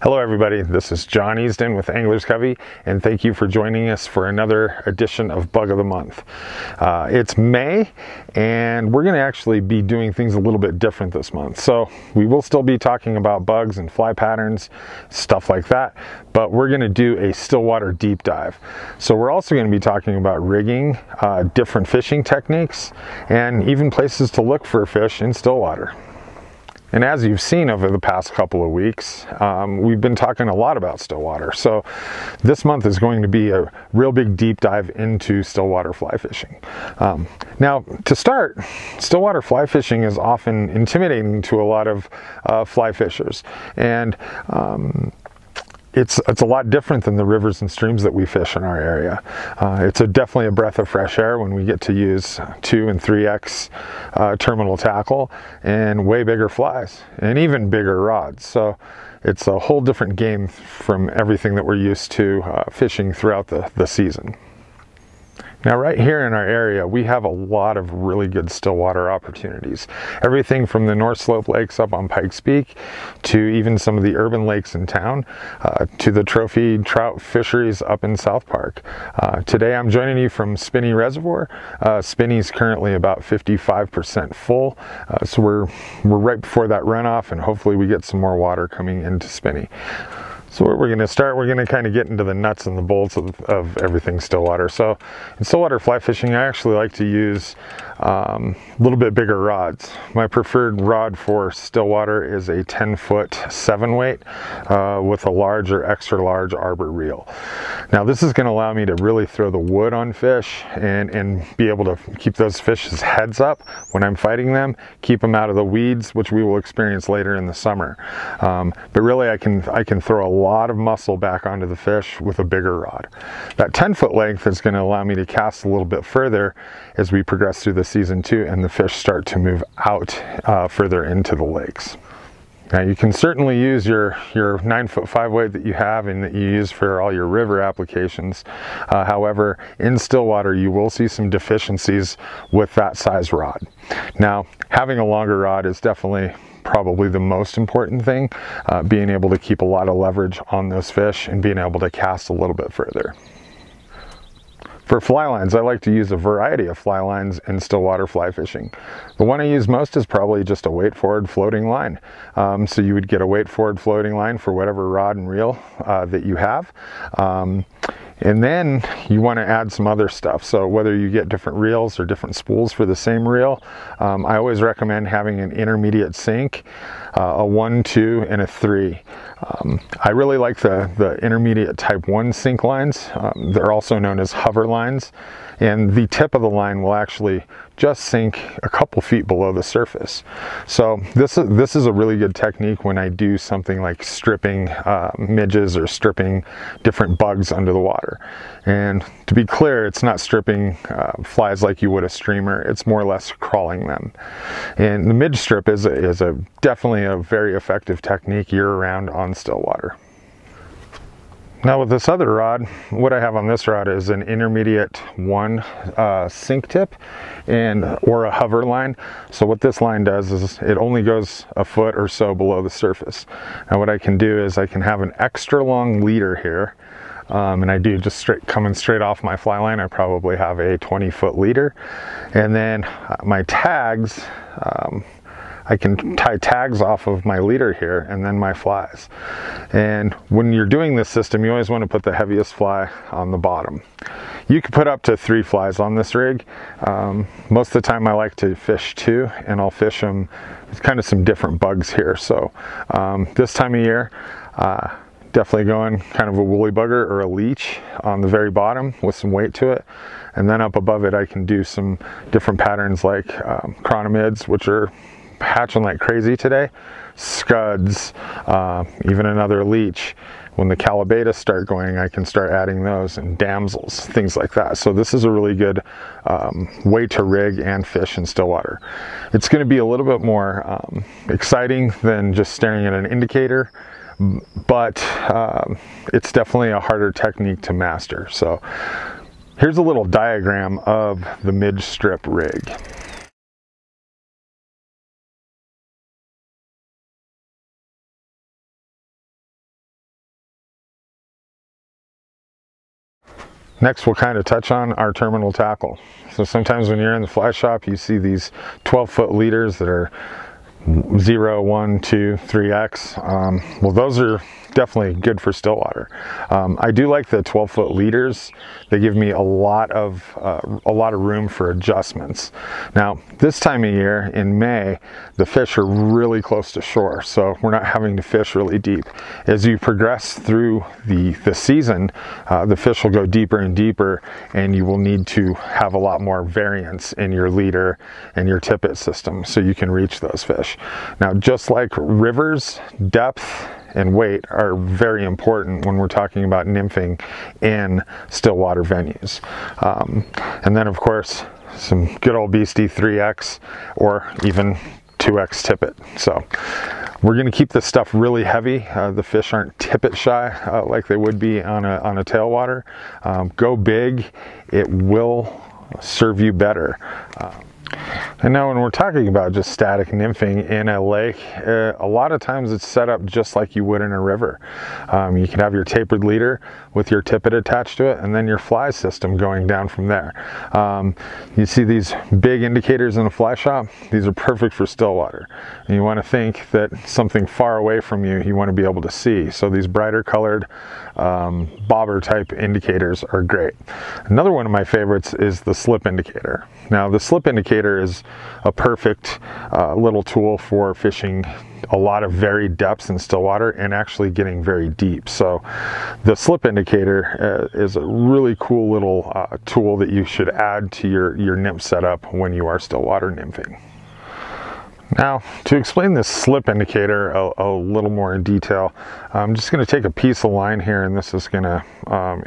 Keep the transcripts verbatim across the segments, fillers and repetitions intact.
Hello everybody, this is Jon Easdon with Angler's Covey, and thank you for joining us for another edition of Bug of the Month. Uh, it's May, and we're going to actually be doing things a little bit different this month. So we will still be talking about bugs and fly patterns, stuff like that, but we're going to do a still water deep dive. So we're also going to be talking about rigging, uh, different fishing techniques, and even places to look for fish in still water. And as you've seen over the past couple of weeks, um, we've been talking a lot about still water. So this month is going to be a real big deep dive into still water fly fishing. Um, now, to start, still water fly fishing is often intimidating to a lot of uh, fly fishers, and um, It's, it's a lot different than the rivers and streams that we fish in our area. Uh, it's a, definitely a breath of fresh air when we get to use two and three X uh, terminal tackle and way bigger flies and even bigger rods. So it's a whole different game from everything that we're used to uh, fishing throughout the, the season. Now, right here in our area, we have a lot of really good still water opportunities. Everything from the North Slope lakes up on Pikes Peak to even some of the urban lakes in town, uh, to the trophy trout fisheries up in South Park. Uh, today, I'm joining you from Spinney Reservoir. Uh, Spinney's currently about fifty-five percent full, uh, so we're, we're right before that runoff, and hopefully we get some more water coming into Spinney. So what we're going to start, we're going to kind of get into the nuts and the bolts of, of everything still water. So in still water fly fishing, I actually like to use um, a little bit bigger rods. My preferred rod for still water is a ten foot seven weight uh, with a large or extra large arbor reel. Now this is going to allow me to really throw the wood on fish and, and be able to keep those fish's heads up when I'm fighting them, keep them out of the weeds, which we will experience later in the summer. Um, but really I can, I can throw a lot of muscle back onto the fish with a bigger rod. That ten foot length is going to allow me to cast a little bit further as we progress through the season too, and the fish start to move out uh, further into the lakes. Now you can certainly use your, your nine foot five weight that you have and that you use for all your river applications. Uh, however, in still water, you will see some deficiencies with that size rod. Now, having a longer rod is definitely probably the most important thing, uh, being able to keep a lot of leverage on those fish and being able to cast a little bit further. For fly lines, I like to use a variety of fly lines in still water fly fishing. The one I use most is probably just a weight forward floating line. Um, so you would get a weight forward floating line for whatever rod and reel uh, that you have. Um, and then you want to add some other stuff. So whether you get different reels or different spools for the same reel, um, I always recommend having an intermediate sink, uh, a one, two, and a three. Um, I really like the, the intermediate type one sink lines. Um, they're also known as hover lines, and the tip of the line will actually just sink a couple feet below the surface. So this is, this is a really good technique when I do something like stripping uh, midges or stripping different bugs under the water. And to be clear, it's not stripping uh, flies like you would a streamer, it's more or less crawling them. And the midge strip is a, is a definitely a very effective technique year round on still water. Now with this other rod, what I have on this rod is an intermediate one uh, sink tip and or a hover line. So what this line does is it only goes a foot or so below the surface. Now what I can do is I can have an extra long leader here, um, and I do just straight coming straight off my fly line. I probably have a twenty foot leader, and then my tags. Um, I can tie tags off of my leader here and then my flies. And when you're doing this system, you always want to put the heaviest fly on the bottom. You can put up to three flies on this rig. Um, most of the time I like to fish two, and I'll fish them with kind of some different bugs here. So um, this time of year, uh, definitely going kind of a woolly bugger or a leech on the very bottom with some weight to it. And then up above it, I can do some different patterns like um, chironomids, which are hatching like crazy today, scuds, uh, even another leech. When the Callibaetis start going, I can start adding those, and damsels, things like that. So this is a really good um, way to rig and fish in still water. It's going to be a little bit more um, exciting than just staring at an indicator, but um, it's definitely a harder technique to master. So here's a little diagram of the midge strip rig. Next, we'll kind of touch on our terminal tackle. So sometimes when you're in the fly shop, you see these twelve foot leaders that are zero, one, two, three X. Um, well, those are definitely good for still water. Um, I do like the twelve foot leaders. They give me a lot of uh, a lot of room for adjustments. Now, this time of year in May, the fish are really close to shore, so we're not having to fish really deep. As you progress through the the season, uh, the fish will go deeper and deeper, and you will need to have a lot more variance in your leader and your tippet system so you can reach those fish. Now, just like rivers, depth and weight are very important when we're talking about nymphing in still water venues. Um, and then, of course, some good old beastie three X or even two X tippet. So we're going to keep this stuff really heavy. Uh, the fish aren't tippet shy uh, like they would be on a, on a tailwater. Um, go big. It will serve you better. Uh, And now when we're talking about just static nymphing in a lake, uh, a lot of times it's set up just like you would in a river. Um, you can have your tapered leader with your tippet attached to it and then your fly system going down from there. Um, you see these big indicators in a fly shop? These are perfect for still water. And you want to think that something far away from you, you want to be able to see. So these brighter colored um, bobber type indicators are great. Another one of my favorites is the slip indicator. Now the slip indicator is a perfect uh, little tool for fishing a lot of varied depths in still water and actually getting very deep. So the slip indicator uh, is a really cool little uh, tool that you should add to your, your nymph setup when you are still water nymphing. Now, to explain this slip indicator a, a little more in detail, I'm just going to take a piece of line here, and this is going to um,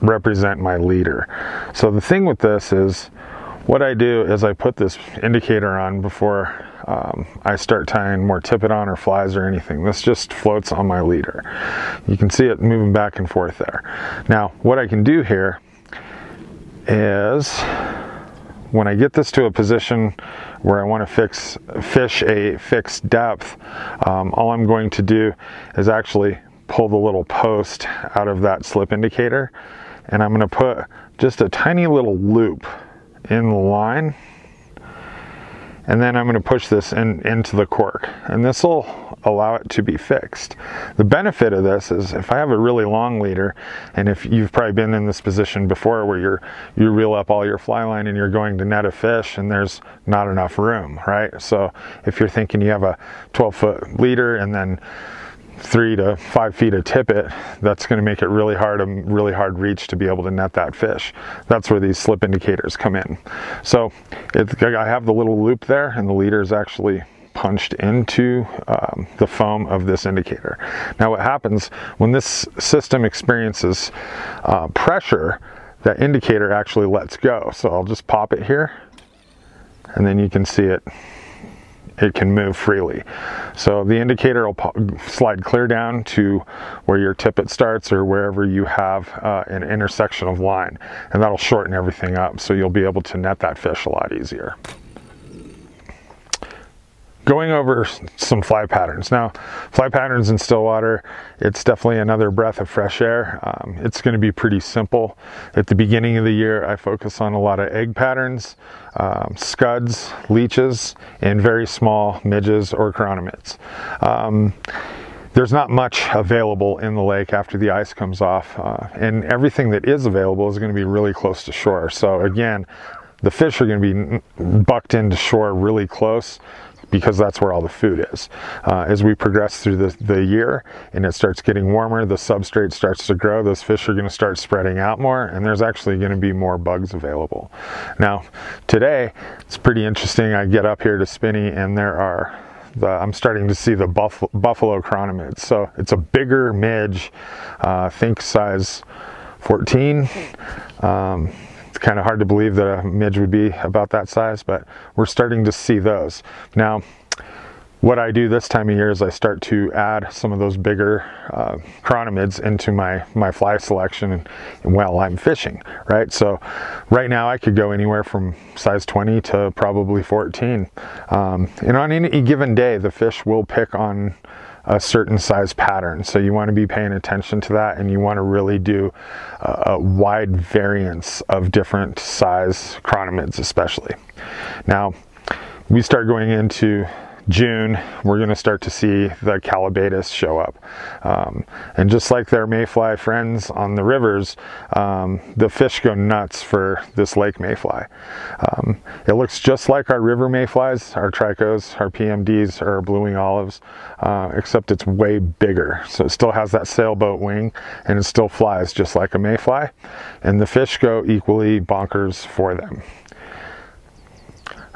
represent my leader. So the thing with this is, what I do is I put this indicator on before um, I start tying more tippet on or flies or anything. This just floats on my leader. You can see it moving back and forth there. Now, what I can do here is when I get this to a position where I want to fix fish a fixed depth, um, all I'm going to do is actually pull the little post out of that slip indicator, and I'm going to put just a tiny little loop in the line, and then I'm going to push this in into the cork, and this will allow it to be fixed. The benefit of this is if I have a really long leader, and if you've probably been in this position before where you're you reel up all your fly line and you're going to net a fish and there's not enough room, right? So if you're thinking you have a twelve foot leader and then three to five feet of tippet, that's going to make it really hard, a really hard reach to be able to net that fish. That's where these slip indicators come in. So it, I have the little loop there, and the leader is actually punched into um, the foam of this indicator. Now what happens when this system experiences uh, pressure, that indicator actually lets go. So I'll just pop it here, and then you can see it it can move freely. So the indicator will pop, slide clear down to where your tippet starts or wherever you have uh, an intersection of line, and that'll shorten everything up so you'll be able to net that fish a lot easier. Going over some fly patterns. Now, fly patterns in still water, it's definitely another breath of fresh air. Um, it's gonna be pretty simple. At the beginning of the year, I focus on a lot of egg patterns, um, scuds, leeches, and very small midges or chironomids. Um, There's not much available in the lake after the ice comes off, uh, and everything that is available is gonna be really close to shore. So again, the fish are gonna be bucked into shore really close, because that's where all the food is. Uh, as we progress through the, the year and it starts getting warmer, the substrate starts to grow, those fish are going to start spreading out more, and there's actually going to be more bugs available. Now, today, it's pretty interesting. I get up here to Spinney, and there are The, I'm starting to see the buff, buffalo chironomids. So it's a bigger midge, uh, think size fourteen. Um, It's kind of hard to believe that a midge would be about that size, but we're starting to see those. Now, what I do this time of year is I start to add some of those bigger uh, chironomids into my, my fly selection while I'm fishing, right? So right now I could go anywhere from size twenty to probably fourteen. Um, and on any given day, the fish will pick on a certain size pattern. So you want to be paying attention to that, and you want to really do a wide variance of different size chironomids especially. Now, we start going into June, we're going to start to see the Callibaetis show up. Um, and just like their mayfly friends on the rivers, um, the fish go nuts for this lake mayfly. Um, it looks just like our river mayflies, our trichos, our P M Ds, or our blue-winged olives, uh, except it's way bigger. So it still has that sailboat wing, and it still flies just like a mayfly. And the fish go equally bonkers for them.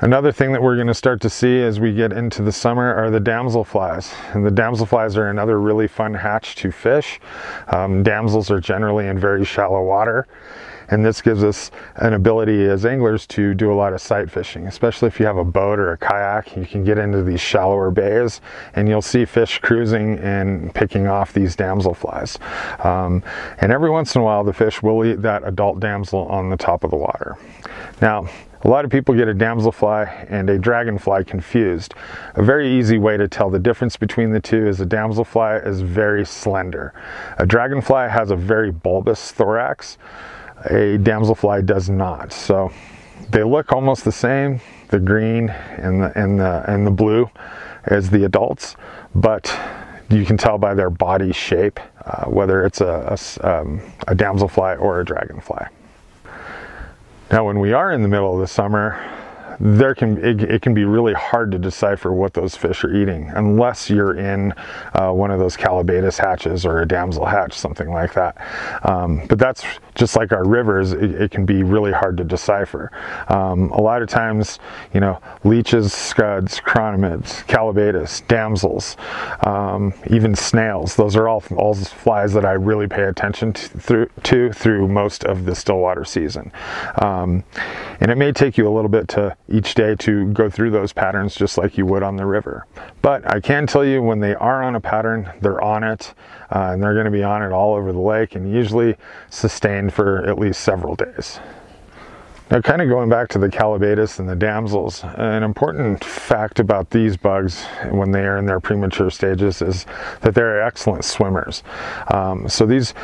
Another thing that we're going to start to see as we get into the summer are the damselflies. And the damselflies are another really fun hatch to fish. Um, damsels are generally in very shallow water, and this gives us an ability as anglers to do a lot of sight fishing, especially if you have a boat or a kayak. You can get into these shallower bays and you'll see fish cruising and picking off these damselflies. Um, and every once in a while the fish will eat that adult damsel on the top of the water. Now, a lot of people get a damselfly and a dragonfly confused. A very easy way to tell the difference between the two is a damselfly is very slender. A dragonfly has a very bulbous thorax. A damselfly does not. So they look almost the same, the green and the, and the, and the blue as the adults, but you can tell by their body shape uh, whether it's a, a, um, a damselfly or a dragonfly. Now, when we are in the middle of the summer, there can it, it can be really hard to decipher what those fish are eating unless you're in uh, one of those Callibaetis hatches or a damsel hatch, something like that. Um, but that's just like our rivers; it, it can be really hard to decipher. Um, a lot of times, you know, leeches, scuds, chironomids, Callibaetis, damsels, um, even snails. Those are all all flies that I really pay attention to through, to, through most of the stillwater season. Um, and it may take you a little bit to each day to go through those patterns just like you would on the river. But I can tell you when they are on a pattern, they're on it, uh, and they're going to be on it all over the lake and usually sustained for at least several days. Now, kind of going back to the Callibaetis and the damsels, an important fact about these bugs when they are in their premature stages is that they're excellent swimmers. Um, so these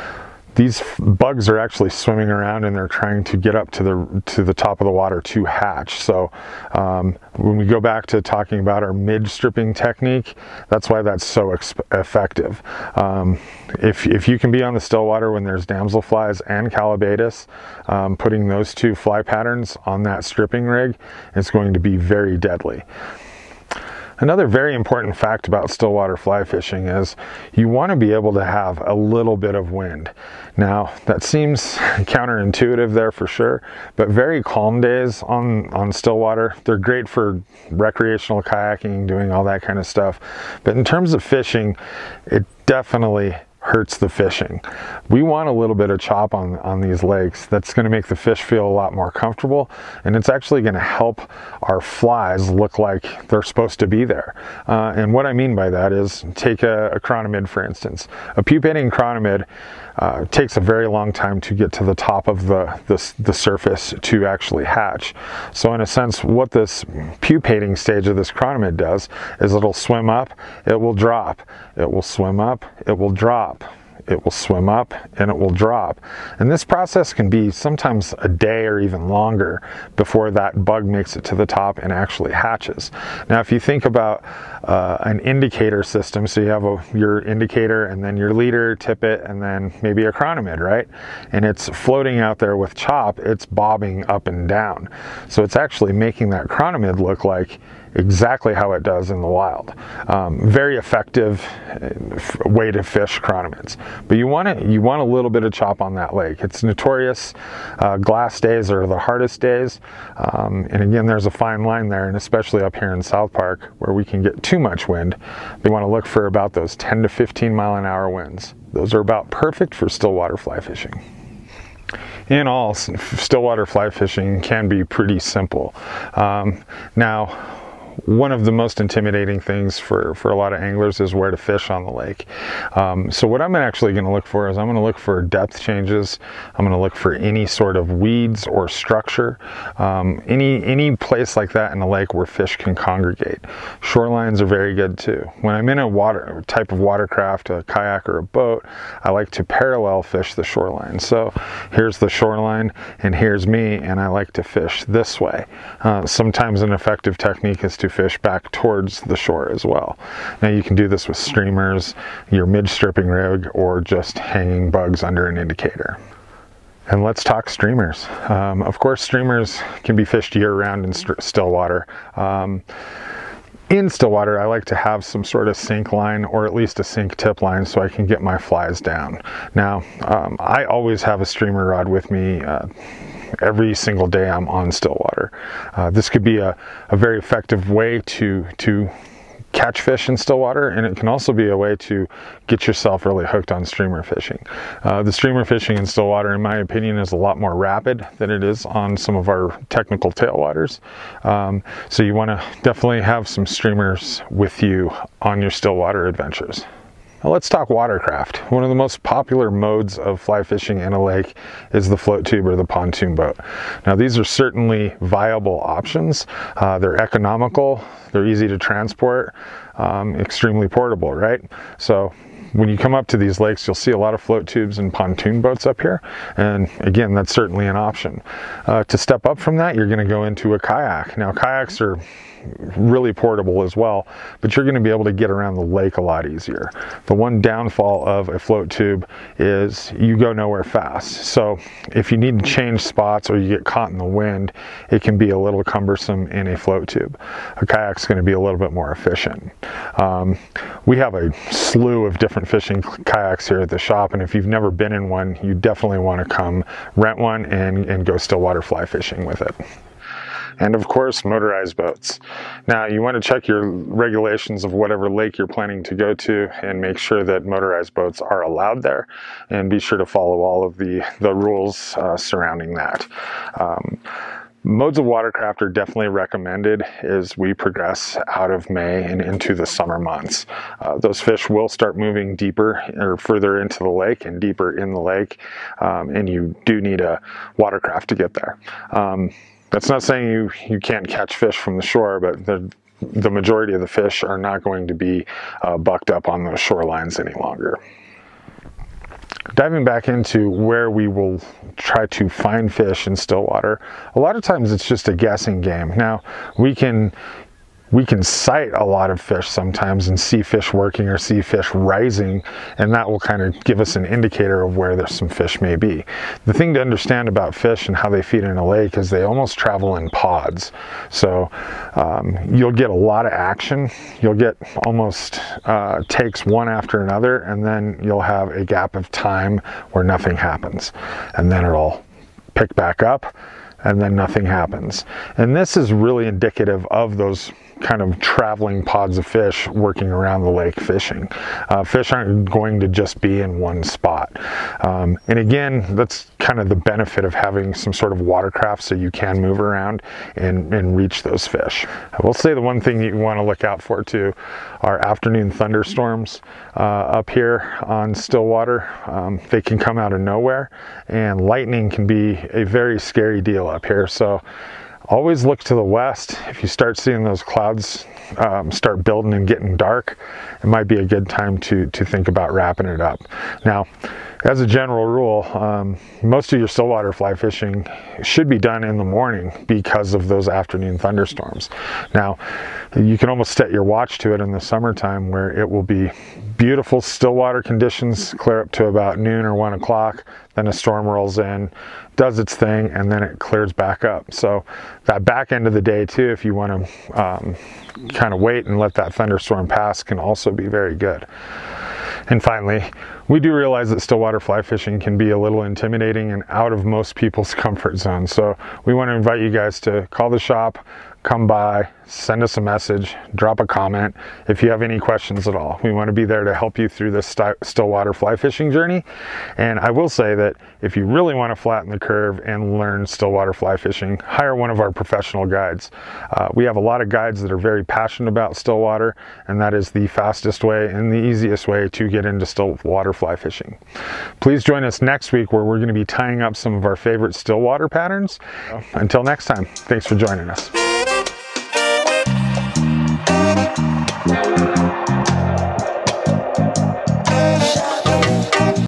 These bugs are actually swimming around and they're trying to get up to the to the top of the water to hatch. So um, when we go back to talking about our mid-stripping technique, that's why that's so effective. Um, if, if you can be on the still water when there's damselflies and Callibaetis, um, putting those two fly patterns on that stripping rig, it's going to be very deadly. Another very important fact about stillwater fly fishing is you want to be able to have a little bit of wind. Now, that seems counterintuitive there for sure, but very calm days on, on stillwater, they're great for recreational kayaking, doing all that kind of stuff. But in terms of fishing, it definitely hurts the fishing. We want a little bit of chop on, on these lakes. That's going to make the fish feel a lot more comfortable, and it's actually going to help our flies look like they're supposed to be there. Uh, and what I mean by that is, take a, a chironomid for instance. A pupating chironomid uh, takes a very long time to get to the top of the, the, the surface to actually hatch. So in a sense, what this pupating stage of this chironomid does is it'll swim up, it will drop, it will swim up, it will drop. It will swim up and it will drop. And this process can be sometimes a day or even longer before that bug makes it to the top and actually hatches. Now, if you think about uh, an indicator system, so you have a, your indicator and then your leader, tippet, and then maybe a chironomid, right? And it's floating out there with chop, it's bobbing up and down. So it's actually making that chironomid look like exactly how it does in the wild. Um, very effective way to fish chironomids. But you want to, you want a little bit of chop on that lake. It's notorious. Uh, glass days are the hardest days. Um, and again, there's a fine line there, and especially up here in South Park where we can get too much wind. They want to look for about those ten to fifteen mile an hour winds. Those are about perfect for stillwater fly fishing. In all, stillwater fly fishing can be pretty simple. Um, now, one of the most intimidating things for, for a lot of anglers is where to fish on the lake. Um, so what I'm actually going to look for is I'm going to look for depth changes. I'm going to look for any sort of weeds or structure, um, any, any place like that in the lake where fish can congregate. Shorelines are very good too. When I'm in a water type of watercraft, a kayak or a boat, I like to parallel fish the shoreline. So here's the shoreline and here's me, and I like to fish this way. Uh, sometimes an effective technique is to fish back towards the shore as well. Now you can do this with streamers, your mid-stripping rig, or just hanging bugs under an indicator. And let's talk streamers. Um, of course, streamers can be fished year-round in st still water. Um, In Stillwater, I like to have some sort of sink line, or at least a sink tip line, so I can get my flies down. Now, um, I always have a streamer rod with me uh, every single day I'm on Stillwater. Uh, this could be a, a very effective way to, to catch fish in Stillwater, and it can also be a way to get yourself really hooked on streamer fishing. Uh, the streamer fishing in Stillwater, in my opinion, is a lot more rapid than it is on some of our technical tailwaters. Um, so you want to definitely have some streamers with you on your Stillwater adventures. Now let's talk watercraft. One of the most popular modes of fly fishing in a lake is the float tube or the pontoon boat. Now these are certainly viable options. Uh, they're economical, they're easy to transport, um, extremely portable, right? So when you come up to these lakes, you'll see a lot of float tubes and pontoon boats up here. And again, that's certainly an option. Uh, to step up from that, you're gonna go into a kayak. Now kayaks are really portable as well, but you're going to be able to get around the lake a lot easier. The one downfall of a float tube is you go nowhere fast. So if you need to change spots or you get caught in the wind, it can be a little cumbersome in a float tube. A kayak's going to be a little bit more efficient. Um, we have a slew of different fishing kayaks here at the shop, and if you've never been in one, you definitely want to come rent one and, and go Stillwater fly fishing with it. And of course, motorized boats. Now you want to check your regulations of whatever lake you're planning to go to and make sure that motorized boats are allowed there, and be sure to follow all of the, the rules uh, surrounding that. Um, Modes of watercraft are definitely recommended as we progress out of May and into the summer months. Uh, those fish will start moving deeper or further into the lake and deeper in the lake, um, and you do need a watercraft to get there. Um, That's not saying you, you can't catch fish from the shore, but the, the majority of the fish are not going to be uh, bucked up on those shorelines any longer. Diving back into where we will try to find fish in Stillwater, a lot of times it's just a guessing game. Now, we can We can sight a lot of fish sometimes and see fish working or see fish rising, and that will kind of give us an indicator of where there's some fish may be. The thing to understand about fish and how they feed in a lake is they almost travel in pods. So um, you'll get a lot of action. You'll get almost uh, takes one after another, and then you'll have a gap of time where nothing happens. And then it'll pick back up, and then nothing happens. And this is really indicative of those kind of traveling pods of fish working around the lake fishing. Uh, fish aren't going to just be in one spot. Um, and again, that's kind of the benefit of having some sort of watercraft, so you can move around and, and reach those fish. I will say the one thing that you want to look out for too are afternoon thunderstorms uh, up here on Stillwater. Um, they can come out of nowhere, and lightning can be a very scary deal up here. So always look to the west. If you start seeing those clouds um, start building and getting dark, it might be a good time to, to think about wrapping it up. Now, as a general rule, um, most of your Stillwater fly fishing should be done in the morning because of those afternoon thunderstorms. Now, you can almost set your watch to it in the summertime, where it will be beautiful Stillwater conditions clear up to about noon or one o'clock. Then a storm rolls in, does its thing, and then it clears back up. So that back end of the day too, if you want to um, kind of wait and let that thunderstorm pass, can also be very good. And finally, we do realize that Stillwater fly fishing can be a little intimidating and out of most people's comfort zone. So we want to invite you guys to call the shop, come by, send us a message, drop a comment if you have any questions at all. We want to be there to help you through this still water fly fishing journey. And I will say that if you really want to flatten the curve and learn still water fly fishing, hire one of our professional guides. Uh, we have a lot of guides that are very passionate about still water, and that is the fastest way and the easiest way to get into still water fly fishing. Please join us next week, where we're going to be tying up some of our favorite still water patterns. Until next time, thanks for joining us.